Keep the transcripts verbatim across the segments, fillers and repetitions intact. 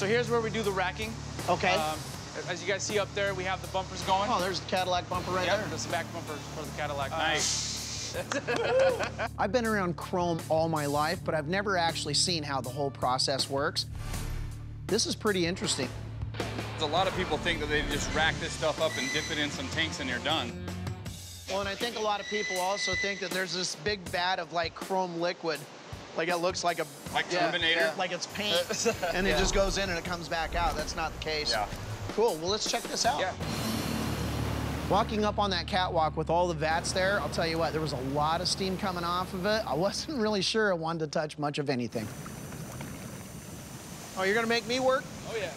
So here's where we do the racking. Okay. Um, as you guys see up there, we have the bumpers going. Oh, there's the Cadillac bumper right yep, there. There's the back bumper for the Cadillac. Uh, nice. I've been around chrome all my life, but I've never actually seen how the whole process works. This is pretty interesting. A lot of people think that they just rack this stuff up and dip it in some tanks and you're done. Well, and I think a lot of people also think that there's this big vat of like chrome liquid. Like it looks like a... Like yeah, Terminator? Yeah. Like it's paint. and yeah. it just goes in and it comes back out. That's not the case. Yeah. Cool, well, let's check this out. Yeah. Walking up on that catwalk with all the vats there, I'll tell you what, there was a lot of steam coming off of it. I wasn't really sure I wanted to touch much of anything. Oh, you're gonna make me work? Oh, yeah.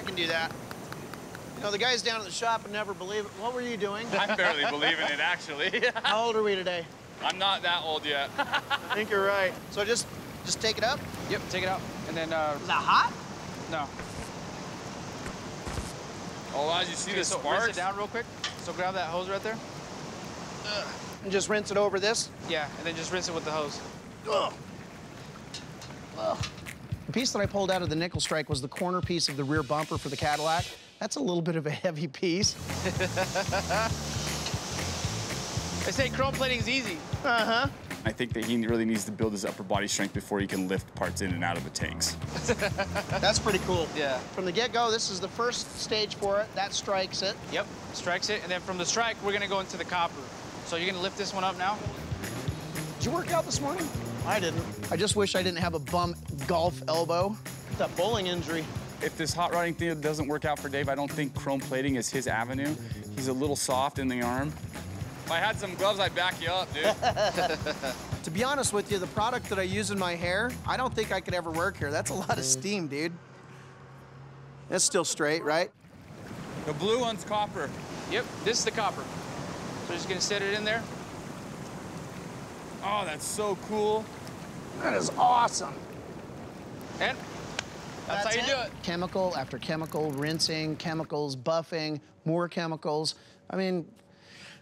I can do that. You know, the guys down at the shop would never believe it. What were you doing? I barely believe in it, actually. How old are we today? I'm not that old yet. I think you're right. So just just take it up? Yep, take it out. And then... Uh, Is that hot? No. Oh, wow, you see okay, the so sparks? Rinse it down real quick. So grab that hose right there. Ugh. And just rinse it over this? Yeah, and then just rinse it with the hose. Ugh. Ugh. The piece that I pulled out of the nickel strike was the corner piece of the rear bumper for the Cadillac. That's a little bit of a heavy piece. They say chrome plating is easy. Uh-huh. I think that he really needs to build his upper body strength before he can lift parts in and out of the tanks. That's pretty cool. Yeah. From the get-go, this is the first stage for it. That strikes it. Yep, strikes it. And then from the strike, we're going to go into the copper. So you're going to lift this one up now? Did you work out this morning? I didn't. I just wish I didn't have a bum golf elbow. That bowling injury. If this hot rodding thing doesn't work out for Dave, I don't think chrome plating is his avenue. He's a little soft in the arm. If I had some gloves, I'd back you up, dude. To be honest with you, the product that I use in my hair, I don't think I could ever work here. That's a lot of steam, dude. That's still straight, right? The blue one's copper. Yep, this is the copper. So just gonna set it in there. Oh, that's so cool. That is awesome. And that's, that's how you it. do it. Chemical after chemical, rinsing, chemicals, buffing, more chemicals. I mean,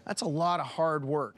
that's a lot of hard work.